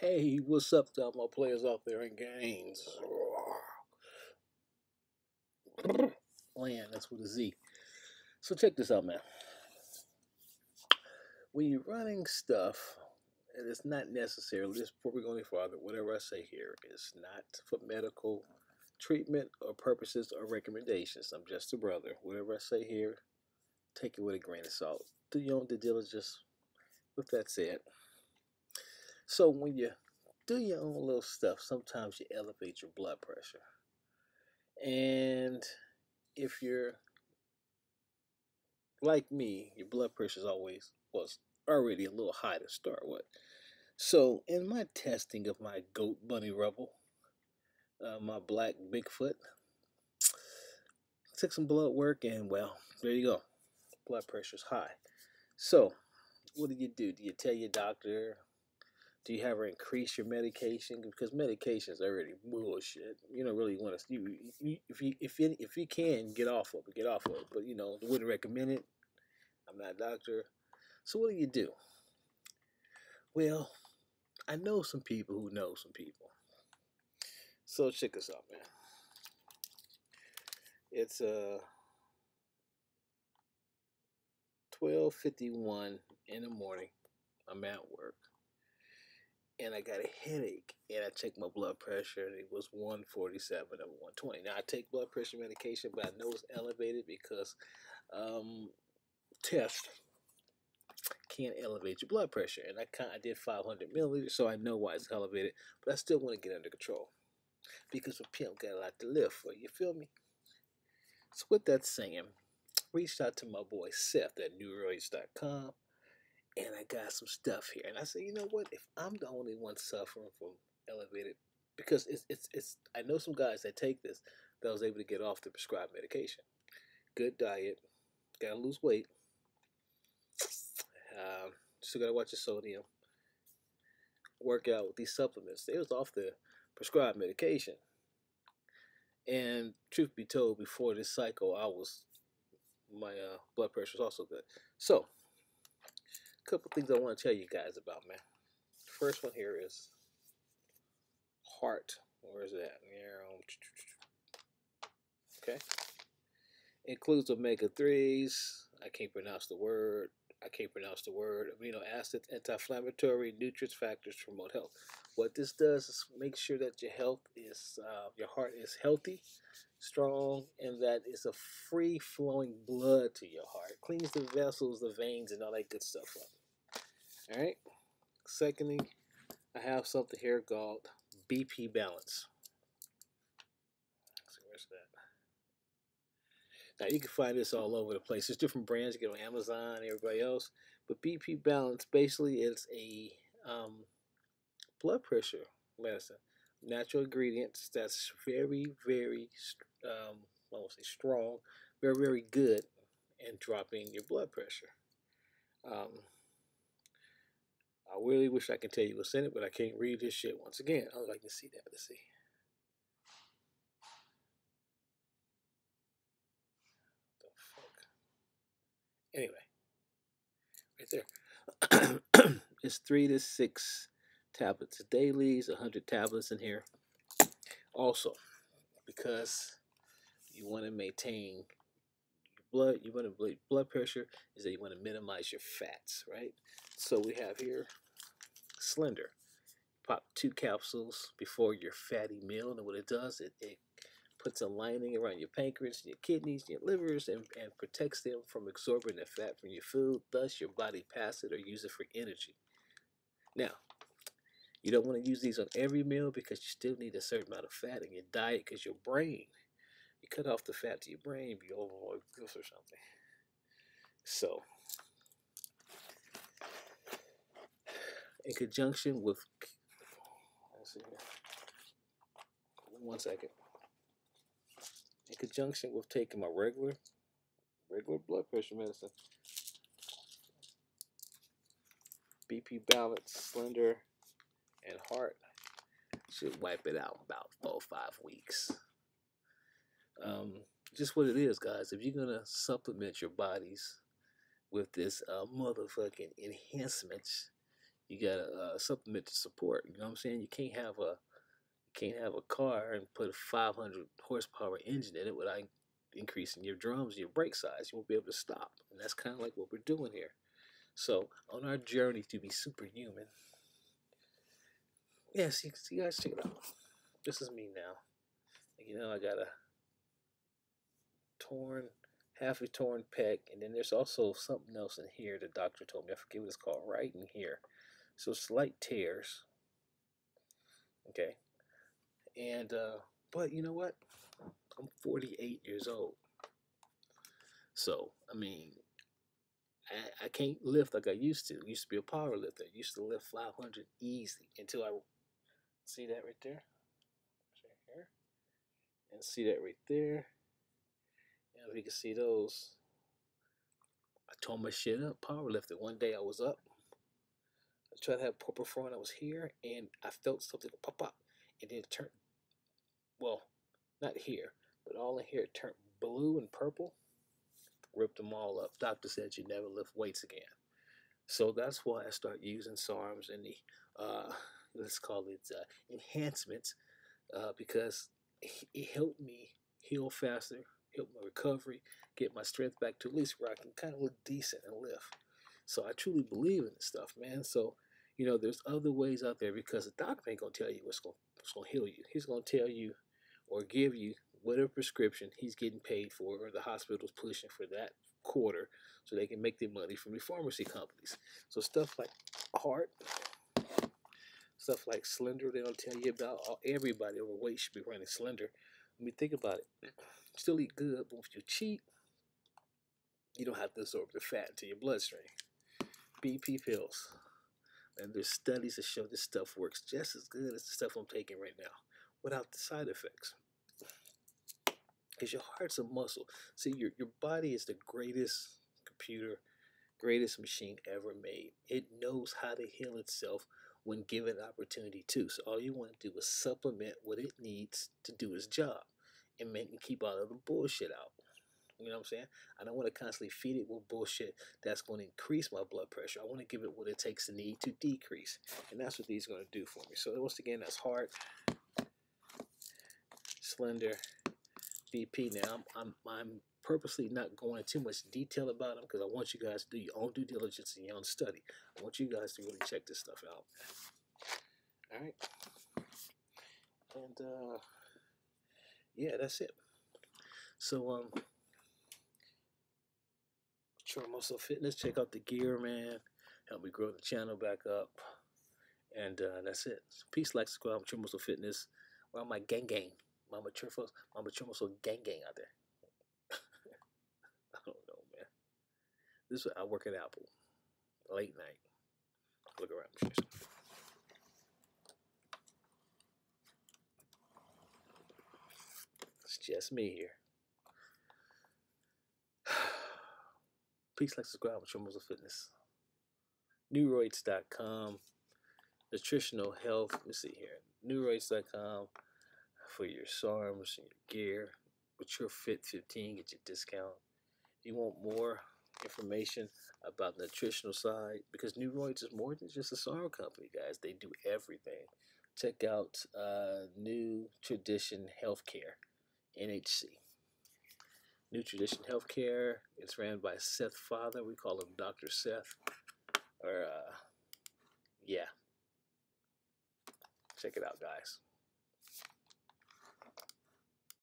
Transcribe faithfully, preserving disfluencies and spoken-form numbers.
Hey, what's up to all my players out there in games? Land, that's with a Z. So check this out, man. When you're running stuff, and it's not necessarily, just before we go any farther, whatever I say here is not for medical treatment or purposes or recommendations. I'm just a brother. Whatever I say here, take it with a grain of salt. Do your own due diligence. With that said, so when you do your own little stuff, sometimes you elevate your blood pressure. And if you're like me, your blood pressure is always was well, already a little high to start with. So in my testing of my goat bunny rebel, uh, my black Bigfoot, I took some blood work and, well, there you go. Blood pressure's high. So what do you do? Do you tell your doctor? Do you have her increase your medication? Because medication is already bullshit. You don't really want to. You, you, if you if you if you can get off of it, get off of it. But you know, I wouldn't recommend it. I'm not a doctor. So what do you do? Well, I know some people who know some people. So check us out, man. It's a. Uh, twelve fifty-one in the morning, I'm at work, and I got a headache, and I checked my blood pressure, and it was one forty-seven over one twenty. Now, I take blood pressure medication, but I know it's elevated because um, test can't elevate your blood pressure, and I, I did five hundred milliliters, so I know why it's elevated, but I still want to get under control because a pimp got a lot to live for, you feel me? So with that saying, reached out to my boy Seth at New Roids dot com, and I got some stuff here. And I said, you know what? If I'm the only one suffering from elevated, because it's it's it's I know some guys that take this that was able to get off the prescribed medication. Good diet, gotta lose weight. Uh, still gotta watch your sodium. Work out with these supplements. They was off the prescribed medication. And truth be told, before this cycle, I was. My uh, blood pressure is also good. So, a couple things I want to tell you guys about, man. First one here is heart. Where is that? Okay. Includes omega threes. I can't pronounce the word. I can't pronounce the word. Amino acids, anti-inflammatory, nutrients, factors to promote health. What this does is make sure that your health is, uh, your heart is healthy, strong, and that it's a free flowing blood to your heart. Cleans the vessels, the veins, and all that good stuff up. All right. Secondly, I have something here called B P balance. So where's that? Now you can find this all over the place. There's different brands. You get on Amazon, everybody else. But B P balance basically is a um, blood pressure medicine. Natural ingredients that's very, very, um, I won't say strong, very, very good in dropping your blood pressure. Um, I really wish I could tell you what's in it, but I can't read this shit once again. I would like to see that. Let's see. What the fuck? Anyway, right there. It's three to six. Tablets daily, one hundred tablets in here. Also, because you want to maintain blood, you want to blood pressure, is that you want to minimize your fats, right? So we have here Slender. Pop two capsules before your fatty meal, and what it does, it, it puts a lining around your pancreas, your kidneys, your livers, and, and protects them from absorbing the fat from your food. Thus, your body passes it or uses it for energy. Now, you don't want to use these on every meal because you still need a certain amount of fat in your diet because your brain, you cut off the fat to your brain, you'll be overall goose or something. So, in conjunction with, let's see here, one second. In conjunction with taking my regular, regular blood pressure medicine, B P balance, Slender, and heart should wipe it out in about four or five weeks. Um, just what it is, guys. If you're gonna supplement your bodies with this uh, motherfucking enhancements, you got to uh, supplement to support. You know what I'm saying? You can't have a you can't have a car and put a five hundred horsepower engine in it without increasing your drums, your brake size. You won't be able to stop. And that's kind of like what we're doing here. So on our journey to be superhuman, yes, you, you guys check it out. This is me now. You know, I got a torn, half a torn pec, and then there's also something else in here the doctor told me. I forget what it's called, right in here. So slight tears. Okay. And, uh, but you know what? I'm forty-eight years old. So, I mean, I, I can't lift like I used to. I used to be a power lifter. I used to lift five hundred easy until I, see that right there? And see that right there. And if you can see those, I tore my shit up, powerlifted. One day I was up. I tried to have proper form. I was here, and I felt something pop up, and then it turned, well, not here, but all in here, it turned blue and purple. Ripped them all up. Doctor said you never lift weights again. So that's why I started using SARMs and the uh, let's call it uh, enhancements, uh, because it helped me heal faster, helped my recovery, get my strength back to at least where I can kind of look decent and lift. So I truly believe in this stuff, man. So, you know, there's other ways out there, because the doctor ain't going to tell you what's going to heal you. He's going to tell you or give you whatever prescription he's getting paid for, or the hospital's pushing for that quarter so they can make their money from the pharmacy companies. So stuff like heart, stuff like Slender, they don't tell you about. Everybody overweight should be running Slender. I mean, think about it. Still eat good, but if you cheat, you don't have to absorb the fat into your bloodstream. B P pills. And there's studies that show this stuff works just as good as the stuff I'm taking right now, without the side effects. Because your heart's a muscle. See, your, your body is the greatest computer, greatest machine ever made. It knows how to heal itself when given opportunity to. So all you want to do is supplement what it needs to do its job and make and keep all of the bullshit out. You know what I'm saying? I don't want to constantly feed it with bullshit that's going to increase my blood pressure. I want to give it what it takes to need to decrease. And that's what these are going to do for me. So once again, that's hard, Slender, B P. Now, I'm, I'm, I'm purposely not going into too much detail about them because I want you guys to do your own due diligence and your own study. I want you guys to really check this stuff out. All right. And, uh, yeah, that's it. So, um, Short Muscle Fitness, check out the gear, man. Help me grow the channel back up. And uh, that's it. So peace, like, subscribe, Short Muscle Fitness. Well, my gang gang. My mature folks, my mature muscle gang gang out there. I don't know, man. This is I work at Apple. Late night. Look around. It's just me here. Please like, subscribe, with Your Muscle Fitness. New Roids dot com. Nutritional health. Let's see here. New Roids dot com for your SARMs and your gear. With your Fit fifteen, get your discount. If you want more information about the nutritional side, because NewRoids is more than just a SARM company, guys. They do everything. Check out uh, New Tradition Healthcare, N H C. New Tradition Healthcare, it's ran by Seth Father. We call him Doctor Seth. Or, uh, yeah. Check it out, guys.